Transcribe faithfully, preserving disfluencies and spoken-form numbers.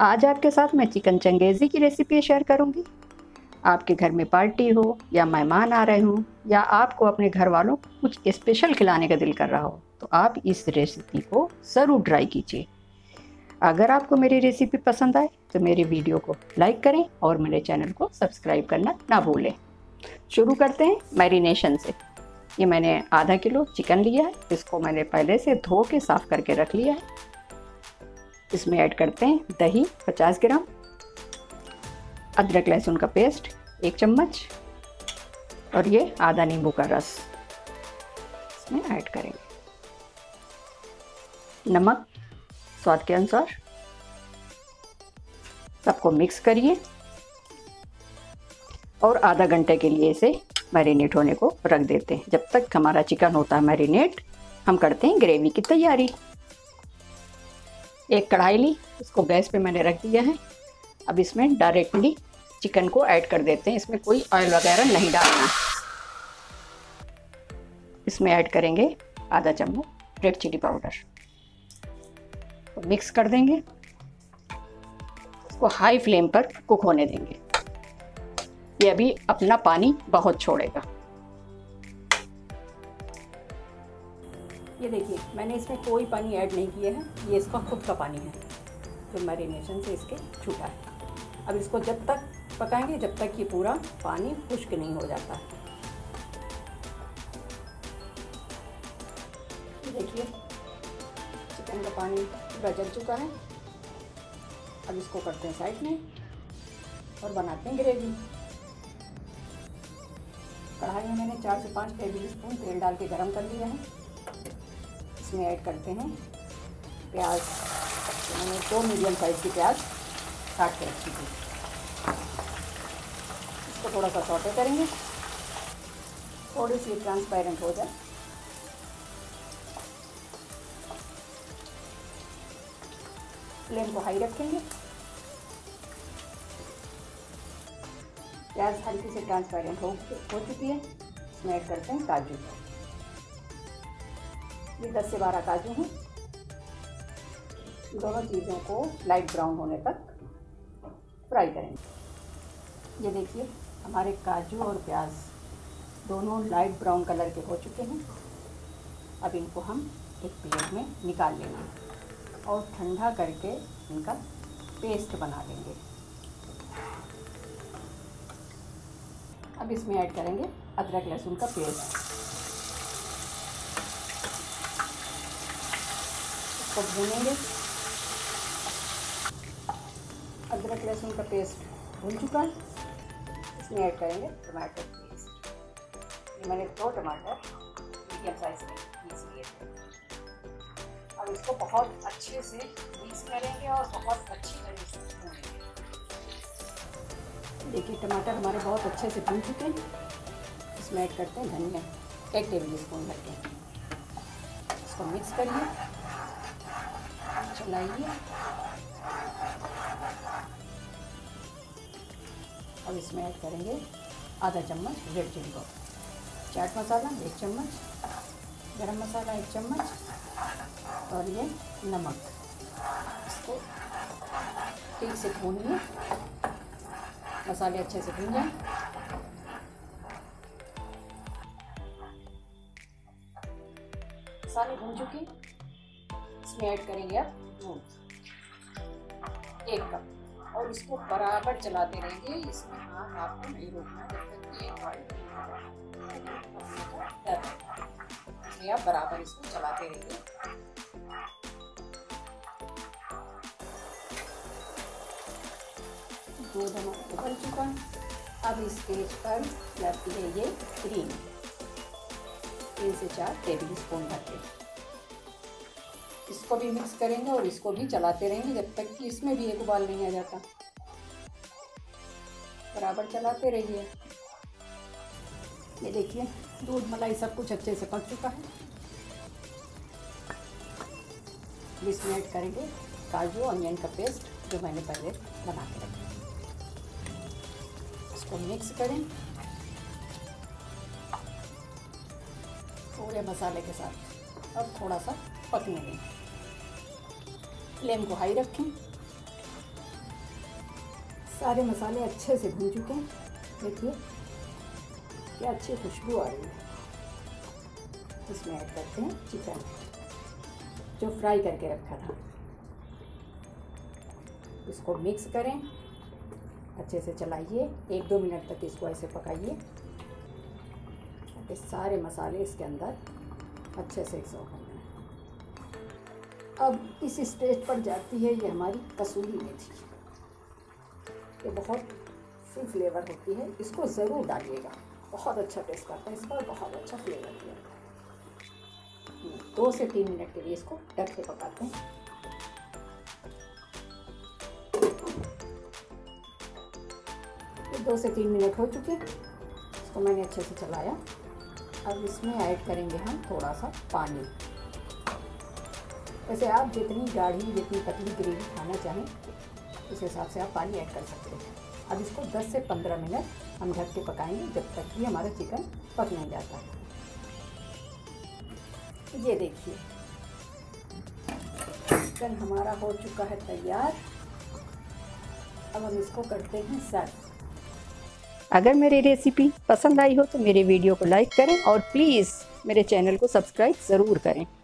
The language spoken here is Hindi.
आज आपके साथ मैं चिकन चंगेजी की रेसिपी शेयर करूंगी। आपके घर में पार्टी हो या मेहमान आ रहे हों या आपको अपने घर वालों को कुछ स्पेशल खिलाने का दिल कर रहा हो तो आप इस रेसिपी को ज़रूर ट्राई कीजिए। अगर आपको मेरी रेसिपी पसंद आए तो मेरे वीडियो को लाइक करें और मेरे चैनल को सब्सक्राइब करना ना भूलें। शुरू करते हैं मैरिनेशन से। ये मैंने आधा किलो चिकन लिया है, इसको मैंने पहले से धो के साफ़ करके रख लिया है। इसमें ऐड करते हैं दही पचास ग्राम, अदरक लहसुन का पेस्ट एक चम्मच और ये आधा नींबू का रस इसमें ऐड करेंगे, नमक स्वाद के अनुसार। सबको मिक्स करिए और आधा घंटे के लिए इसे मैरिनेट होने को रख देते हैं। जब तक हमारा चिकन होता है मैरिनेट, हम करते हैं ग्रेवी की तैयारी। एक कढ़ाई ली, इसको गैस पे मैंने रख दिया है। अब इसमें डायरेक्टली चिकन को ऐड कर देते हैं, इसमें कोई ऑयल वगैरह नहीं डालना। इसमें ऐड करेंगे आधा चम्मच रेड चिली पाउडर, तो मिक्स कर देंगे। इसको हाई फ्लेम पर कुक होने देंगे, ये अभी अपना पानी बहुत छोड़ेगा। ये देखिए मैंने इसमें कोई पानी ऐड नहीं किया है, ये इसका खुद का पानी है जो तो मैरिनेशन से इसके छूटा है। अब इसको जब तक पकाएंगे जब तक ये पूरा पानी खुश्क नहीं हो जाता है। देखिए चिकन का पानी पूरा जल चुका है। अब इसको करते हैं साइड में और बनाते हैं ग्रेवी। कढ़ाई में मैंने चार से पाँच टेबल स्पून तेल डाल के गर्म कर लिया है। इसमें ऐड करते हैं प्याज, मैंने दो मीडियम साइज की प्याज काट के रखी थी। इसको थोड़ा सा सॉटे करेंगे, थोड़ी सी ट्रांसपेरेंट हो जाए। फ्लेम को हाई रखेंगे। प्याज हल्की से ट्रांसपेरेंट हो हो चुकी है। इसमें ऐड करते हैं काजू, ये दस से बारह काजू हैं। दोनों चीज़ों को लाइट ब्राउन होने तक फ्राई करेंगे। ये देखिए हमारे काजू और प्याज दोनों लाइट ब्राउन कलर के हो चुके हैं। अब इनको हम एक प्लेट में निकाल लेंगे और ठंडा करके इनका पेस्ट बना लेंगे। अब इसमें ऐड करेंगे अदरक लहसुन का पेस्ट, इसको भूनेंगे। अदरक लहसुन का पेस्ट भून चुका है। इसमें ऐड करेंगे टमाटर पेस्ट, मैंने दो टमाटर मीडियम साइज में पीस लिए थे। अब इसको बहुत अच्छे से मिक्स करेंगे और बहुत अच्छी तरह से भूनेंगे। देखिए टमाटर हमारे बहुत अच्छे से भून चुके हैं। इसमें ऐड करते हैं धनिया एक टेबल स्पून करके, इसको मिक्स करिए, चलाइए। अब इसमें ऐड करेंगे आधा चम्मच red chilli powder, chaat masala एक चम्मच, गरम मसाला एक चम्मच और ये नमक। इसको ठीक से भूनिए, मसाले अच्छे से भून जाएं। मसाले भून चुके, इसमें ऐड करेंगे आप दूध एक कप और इसको बराबर चलाते रहेंगे। इसमें हाथ आपको नहीं रोकना जब तक एक बार, इसलिए आप बराबर इसको चलाते रहेंगे। दूध हमारा उबल चुका। अब इस स्टेज पर लगती है ये क्रीम, तीन से चार टेबल स्पून भरते, इसको भी मिक्स करेंगे और इसको भी चलाते रहेंगे जब तक कि इसमें भी एक उबाल नहीं आ जाता। बराबर चलाते रहिए। ये देखिए दूध मलाई सब कुछ अच्छे से पक चुका है। इसमें ऐड करेंगे काजू ऑनियन का पेस्ट जो मैंने पहले बना के रखा, इसको मिक्स करें पूरे मसाले के साथ और थोड़ा सा पकने दें। फ्लेम को हाई रखें। सारे मसाले अच्छे से भून चुके हैं। देखिए क्या अच्छी खुशबू आ रही है। इसमें ऐड करते हैं चिकन जो फ्राई करके रखा था। इसको मिक्स करें, अच्छे से चलाइए, एक दो मिनट तक इसको ऐसे पकाइए ताकि सारे मसाले इसके अंदर अच्छे से एब्जॉर्ब हो जाए। अब इस स्टेज पर जाती है ये हमारी कसूरी मेथी। ये बहुत फुल फ्लेवर होती है, इसको ज़रूर डालिएगा, बहुत अच्छा टेस्ट आता है इसका, बहुत अच्छा फ्लेवर भी आता है। दो से तीन मिनट के लिए इसको ढक के पकाते हैं। दो से तीन मिनट हो चुके, इसको मैंने अच्छे से चलाया। अब इसमें ऐड करेंगे हम थोड़ा सा पानी। वैसे आप जितनी गाढ़ी जितनी पतली ग्रेवी खाना चाहें उस हिसाब से आप पानी ऐड कर सकते हैं। अब इसको दस से पंद्रह मिनट हम ढक के पकाएंगे जब तक कि हमारा चिकन पक नहीं जाता है। ये देखिए चिकन हमारा हो चुका है तैयार। अब हम इसको करते हैं सर्व। अगर मेरी रेसिपी पसंद आई हो तो मेरे वीडियो को लाइक करें और प्लीज़ मेरे चैनल को सब्सक्राइब ज़रूर करें।